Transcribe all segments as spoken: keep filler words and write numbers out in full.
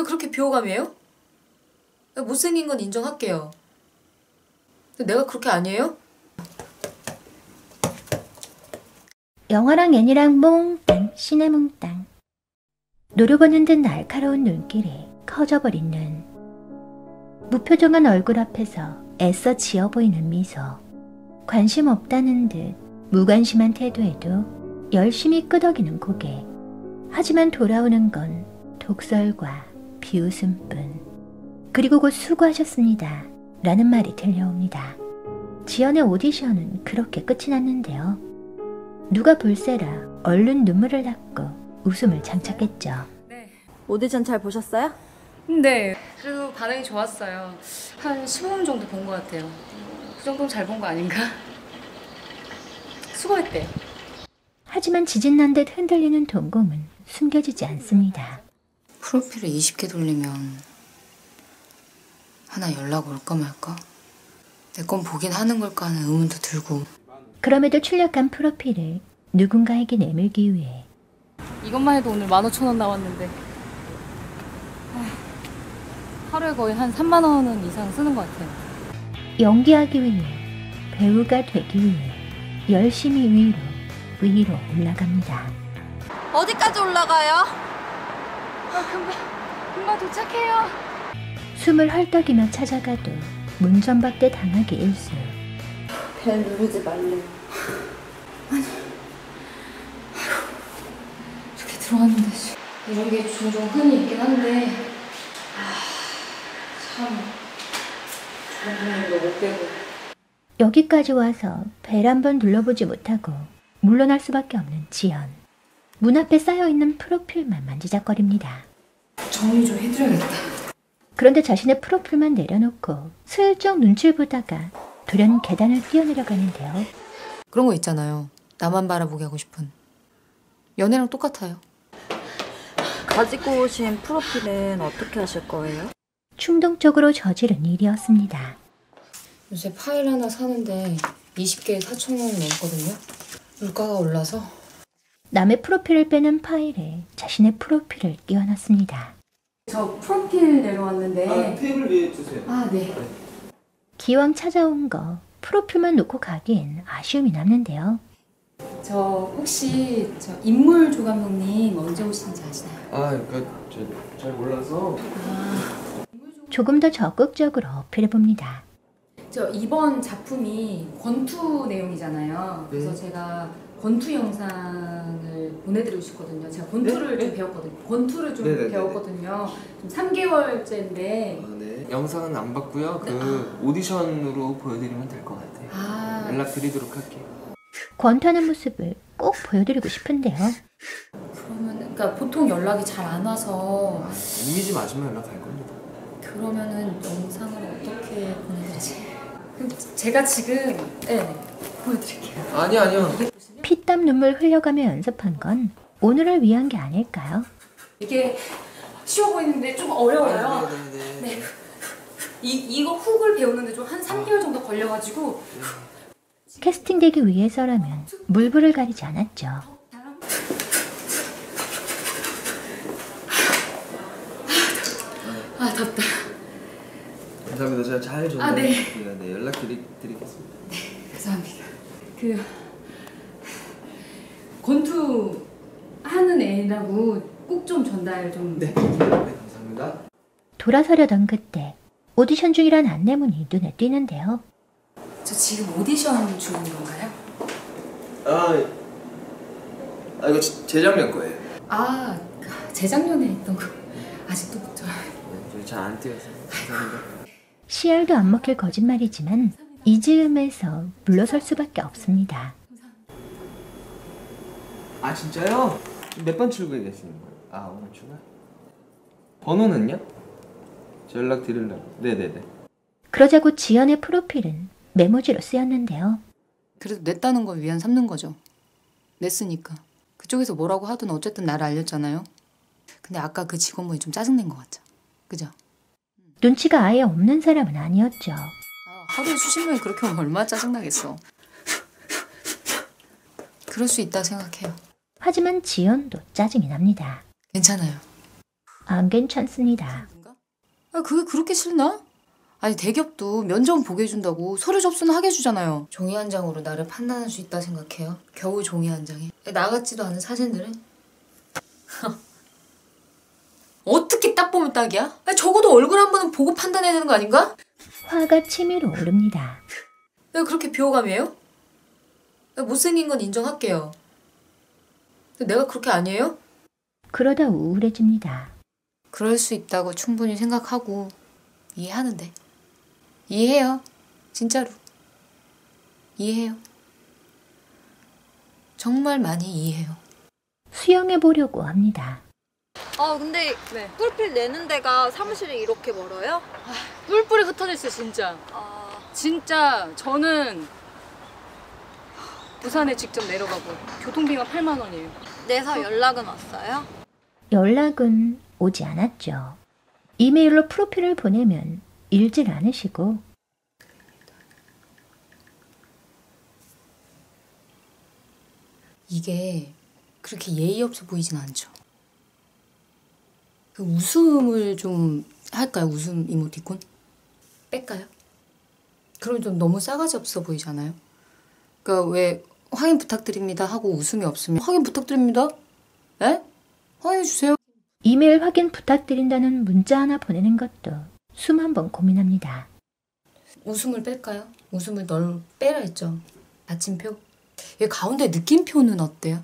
왜 그렇게 비호감이에요? 못생긴 건 인정할게요. 근데 내가 그렇게 아니에요? 영화랑 애니랑 몽땅 시네몽땅. 노려보는 듯 날카로운 눈길이 커져버린 눈, 무표정한 얼굴 앞에서 애써 지어 보이는 미소, 관심 없다는 듯 무관심한 태도에도 열심히 끄덕이는 고개. 하지만 돌아오는 건 독설과 비웃음뿐. 그리고 곧 수고하셨습니다 라는 말이 들려옵니다. 지연의 오디션은 그렇게 끝이 났는데요. 누가 볼세라 얼른 눈물을 닦고 웃음을 장착했죠. 네. 오디션 잘 보셨어요? 네. 그래도 반응이 좋았어요. 한 십오 분 정도 본 것 같아요. 그 정도면 잘 본 거 아닌가? 수고했대요. 하지만 지진난 듯 흔들리는 동공은 숨겨지지 않습니다. 프로필을 이십 개 돌리면 하나 연락 올까 말까? 내 건 보긴 하는 걸까 하는 의문도 들고. 그럼에도 출력한 프로필을 누군가에게 내밀기 위해. 이것만 해도 오늘 만 오천 원 나왔는데 하루에 거의 한 삼만 원 이상 쓰는 것 같아요. 연기하기 위해, 배우가 되기 위해 열심히 위로 위로 올라갑니다. 어디까지 올라가요? 아, 금방 금방 도착해요. 숨을 헐떡이며 찾아가도 문전박대 당하기 일쑤. 벨 누르지 말래. 아니, 아이고, 이렇게 들어왔는데 이런 게 종종 흔히 있긴 한데, 아, 참, 너무 못 빼고. 여기까지 와서 벨 한 번 눌러보지 못하고 물러날 수밖에 없는 지연. 문 앞에 쌓여있는 프로필만 만지작거립니다. 정리 좀 해드려야겠다. 그런데 자신의 프로필만 내려놓고 슬쩍 눈치를 보다가 돌연 계단을 뛰어내려가는데요. 그런 거 있잖아요. 나만 바라보게 하고 싶은. 연애랑 똑같아요. 가지고 오신 프로필은 어떻게 하실 거예요? 충동적으로 저지른 일이었습니다. 요새 파일 하나 사는데 이십 개에 사천 원이 넘거든요. 물가가 올라서. 남의 프로필을 빼는 파일에 자신의 프로필을 끼워놨습니다. 저 프로필 내려왔는데. 아, 테이블 위에 주세요. 아, 네. 네. 기왕 찾아온 거 프로필만 놓고 가긴 아쉬움이 남는데요. 저 혹시 저 인물 조감독님 언제 오시는지 아시나요? 아, 그러니까 잘 몰라서. 아. 조금 더 적극적으로 어필해봅니다. 저 이번 작품이 권투 내용이잖아요. 네. 그래서 제가 권투 영상을 보내드리고 싶거든요. 제가 권투를 네? 좀 배웠거든요. 권투를 좀 네네네네. 배웠거든요. 좀 삼 개월째인데. 아, 네. 영상은 안 봤고요. 네. 그 아. 오디션으로 보여드리면 될 것 같아요. 아. 연락드리도록 할게요. 권투하는 모습을 꼭 보여드리고 싶은데요. 그러면 그러니까 보통 연락이 잘 안 와서. 아, 이미지 맞으면 연락할 겁니다. 그러면은 영상을 어떻게 보내드리지? 그럼 제가 지금 네, 보여드릴게요. 아니 아니요. 피땀 눈물 흘려가며 연습한 건 오늘을 위한 게 아닐까요? 이게 쉬워 보이는데 좀 어려워요. 아, 네네네. 네. 이, 이거 훅을 배우는데 좀 한 삼 개월 정도 걸려가지고. 캐스팅되기 위해서라면 물불을 가리지 않았죠. 아, 덥다. 감사합니다. 제가 잘 전달해드릴게요. 아, 네. 네, 연락드리겠습니다. 네, 감사합니다. 그... 권투 하는 애라고 꼭 좀 전달 좀. 네. 네, 감사합니다. 돌아서려던 그때 오디션 중이란 안내문이 눈에 띄는데요. 저 지금 오디션 중인 건가요? 아, 아 이거 제, 재작년 거예요. 아, 재작년에 했던 거. 아직도 저. 네, 잘 안 띄어서. 감사합니다. 씨알도 안 먹힐 거짓말이지만 이 즈음에서 물러설 수밖에 없습니다. 아, 진짜요? 몇 번 출근했어요? 아, 오늘 출근? 번호는요? 저 연락 드리려고. 네네네. 그러자고 지연의 프로필은 메모지로 쓰였는데요. 그래도 냈다는 걸 위안 삼는 거죠. 냈으니까. 그쪽에서 뭐라고 하든 어쨌든 나를 알렸잖아요. 근데 아까 그 직원분이 좀 짜증낸 것 같죠? 그죠? 눈치가 아예 없는 사람은 아니었죠. 아, 하루에 수십 명이 그렇게 오면 얼마나 짜증나겠어. 그럴 수 있다 생각해요. 하지만 지연도 짜증이 납니다. 괜찮아요. 안 괜찮습니다. 아, 그게 그렇게 싫나? 아니 대기업도 면접 보게 해준다고 서류 접수는 하게 해주잖아요. 종이 한 장으로 나를 판단할 수 있다 생각해요? 겨우 종이 한 장에 나같지도 않은 사진들은? 어떻게 딱 보면 딱이야? 아니, 적어도 얼굴 한 번은 보고 판단해야 되는 거 아닌가? 화가 치밀어 오릅니다. 왜 그렇게 비호감이에요? 못생긴 건 인정할게요. 내가 그렇게 아니에요? 그러다 우울해집니다. 그럴 수 있다고 충분히 생각하고 이해하는데. 이해해요. 진짜로. 이해해요. 정말 많이 이해해요. 수영해보려고 합니다. 아 근데 네. 뿔필 내는 데가 사무실이 이렇게 멀어요? 아, 뿔뿔이 흩어졌어요 진짜. 아... 진짜 저는 부산에 직접 내려가고 교통비만 팔만 원이에요. 내서 연락은 왔어요? 연락은 오지 않았죠. 이메일로 프로필을 보내면 읽질 않으시고 이게 그렇게 예의 없어 보이진 않죠. 그 웃음을 좀 할까요? 웃음 이모티콘? 뺄까요? 그럼 좀 너무 싸가지 없어 보이잖아요. 그러니까 왜 확인 부탁드립니다 하고 웃음이 없으면 확인 부탁드립니다? 에? 확인해주세요. 이메일 확인 부탁드린다는 문자 하나 보내는 것도 숨 한 번 고민합니다. 웃음을 뺄까요? 웃음을 널 빼라 했죠. 아침표? 얘 가운데 느낌표는 어때요?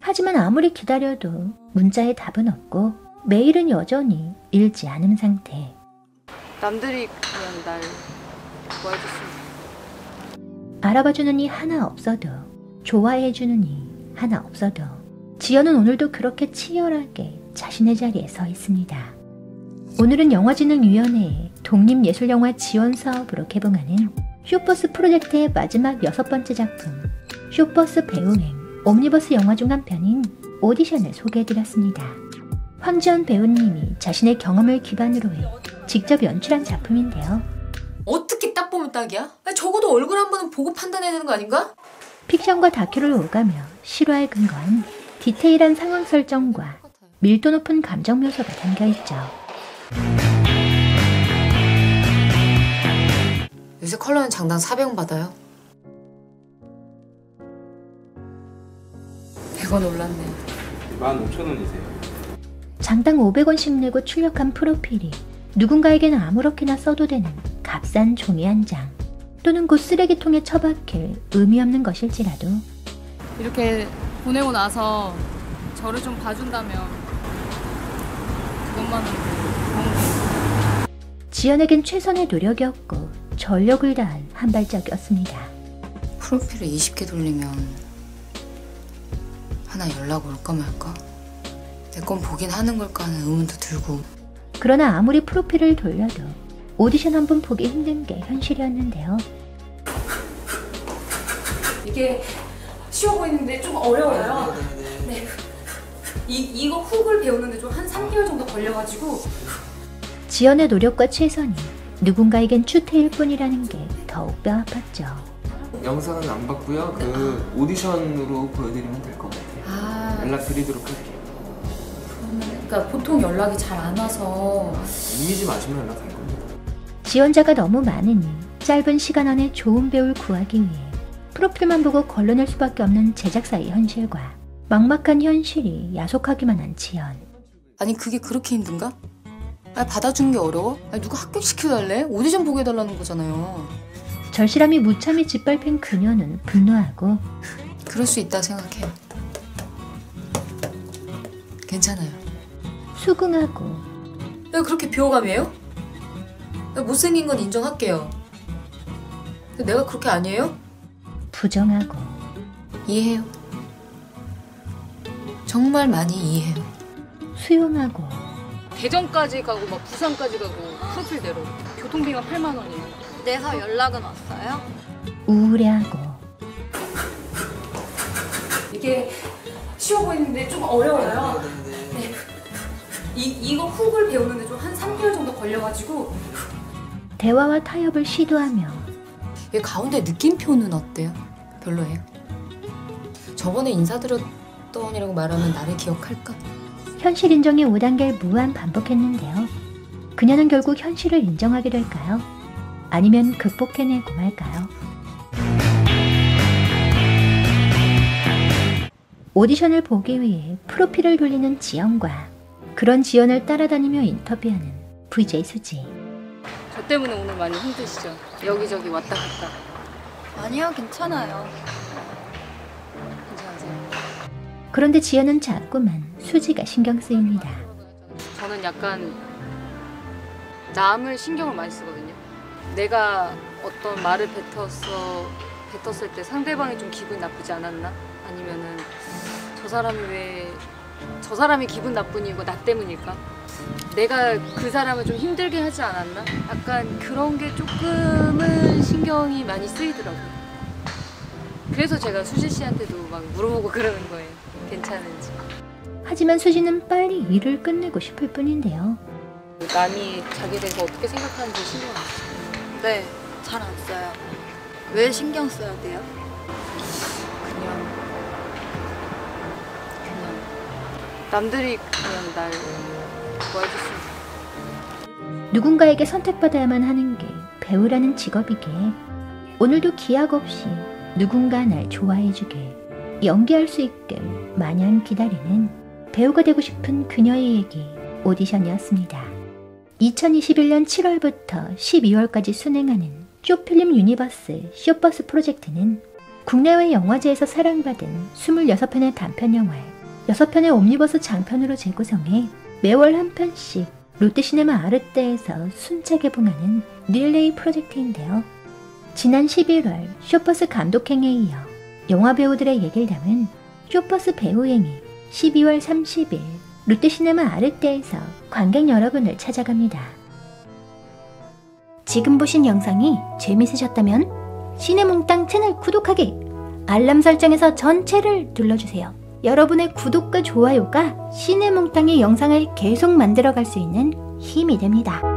하지만 아무리 기다려도 문자에 답은 없고 메일은 여전히 읽지 않은 상태. 남들이 그냥 날 도와줬으면 알아봐주는 이 하나 없어도 좋아해주는 이 하나 없어도 지연은 오늘도 그렇게 치열하게 자신의 자리에 서 있습니다. 오늘은 영화진흥위원회의 독립예술영화 지원 사업으로 개봉하는 숏버스 프로젝트의 마지막 여섯 번째 작품 숏버스 배우행 옴니버스 영화 중 한 편인 오디션을 소개해드렸습니다. 황지연 배우님이 자신의 경험을 기반으로 해 직접 연출한 작품인데요. 어떻게 딱 보면 딱이야? 아니, 적어도 얼굴 한 번은 보고 판단해야 되는 거 아닌가? 픽션과 다큐를 오가며 실화에 근거한 디테일한 상황 설정과 밀도 높은 감정 묘사가 담겨있죠. 요새 컬러는 장당 사백 원 받아요. 백 원 올랐네요. 만 오천 원이세요. 장당 오백 원씩 내고 출력한 프로필이 누군가에게는 아무렇게나 써도 되는 값싼 종이 한 장 또는 곧 쓰레기통에 처박힐 의미 없는 것일지라도 이렇게 보내고 나서 저를 좀 봐준다면 그것만으로 지연에겐 최선의 노력이었고 전력을 다한 한 발짝이었습니다. 프로필을 이십 개 돌리면 하나 연락 올까 말까? 내 건 보긴 하는 걸까 하는 의문도 들고 그러나 아무리 프로필을 돌려도 오디션 한 번 보기 힘든 게 현실이었는데요. 이게 쉬워 보이는데 좀 어려워요. 네. 이, 이거 훅을 배우는데 좀 한 삼 개월 정도 걸려가지고 지연의 노력과 최선이 누군가에겐 추태일 뿐이라는 게 더욱 뼈아팠죠. 영상은 안 봤고요. 그 오디션으로 보여드리면 될 것 같아요. 아... 연락드리도록 할게요. 그러니까 보통 연락이 잘 안 와서 이미지 맞으면 연락할 거예요. 지원자가 너무 많으니 짧은 시간 안에 좋은 배우를 구하기 위해 프로필만 보고 걸러낼 수밖에 없는 제작사의 현실과 막막한 현실이 야속하기만 한 지연. 아니 그게 그렇게 힘든가? 아니 받아주는 게 어려워? 아니 누가 합격시켜달래? 오디션 보게 해달라는 거잖아요. 절실함이 무참히 짓밟힌 그녀는 분노하고 그럴 수 있다 생각해요. 괜찮아요. 수긍하고 왜 그렇게 비호감이에요? 못생긴 건 인정할게요. 내가 그렇게 아니에요? 부정하고 이해해요. 정말 많이 이해해요. 수용하고 대전까지 가고 막 부산까지 가고 프로필대로 교통비가 팔만 원이에요. 내서 연락은 왔어요? 우울해하고 이게 쉬워 보이는데 좀 어려워요. 네. 이, 이거 훅을 배우는데 좀 한 삼 개월 정도 걸려가지고 대화와 타협을 시도하며 얘 가운데 느낌표는 어때요? 별로예요? 저번에 인사드렸던 이라고 말하면 나를 기억할까? 현실 인정의 오 단계를 무한 반복했는데요. 그녀는 결국 현실을 인정하게 될까요? 아니면 극복해내고 말까요? 오디션을 보기 위해 프로필을 돌리는 지연과 그런 지연을 따라다니며 인터뷰하는 브이제이 수지. 저 때문에 오늘 많이 힘드시죠? 여기저기 왔다 갔다. 아니요, 괜찮아요. 괜찮으세요? 그런데 지연은 자꾸만 수지가 신경 쓰입니다. 저는 약간 남을 신경을 많이 쓰거든요. 내가 어떤 말을 뱉어서, 뱉었을 때 상대방이 좀 기분이 나쁘지 않았나? 아니면은 저 사람이 왜 저 사람이 기분 나쁜이고 나 때문일까? 내가 그 사람을 좀 힘들게 하지 않았나? 약간 그런 게 조금은 신경이 많이 쓰이더라고요. 그래서 제가 수지 씨한테도 막 물어보고 그러는 거예요. 괜찮은지. 하지만 수지는 빨리 일을 끝내고 싶을 뿐인데요. 남이 자기에 대해서 어떻게 생각하는지 신경 안 써요. 네, 잘 안 써요. 왜 신경 써야 돼요? 그냥. 남들이 그냥 날 도와줬으면. 누군가에게 선택받아야만 하는 게 배우라는 직업이기에 오늘도 기약 없이 누군가 날 좋아해주길, 연기할 수 있길 마냥 기다리는 배우가 되고 싶은 그녀의 얘기 오디션이었습니다. 이천이십일년 칠월부터 십이월까지 수행하는 쇼필름 유니버스 숏버스 프로젝트는 국내외 영화제에서 사랑받은 이십육 편의 단편 영화에 여섯 편의 옴니버스 장편으로 재구성해 매월 한 편씩 롯데시네마 아르떼에서 순차 개봉하는 릴레이 프로젝트인데요. 지난 십일월 숏버스 감독행에 이어 영화배우들의 얘기를 담은 숏버스 배우행이 십이월 삼십일 롯데시네마 아르떼에서 관객 여러분을 찾아갑니다. 지금 보신 영상이 재밌으셨다면 시네몽땅 채널 구독하기! 알람 설정에서 전체를 눌러주세요. 여러분의 구독과 좋아요가 시네몽땅의 영상을 계속 만들어갈 수 있는 힘이 됩니다.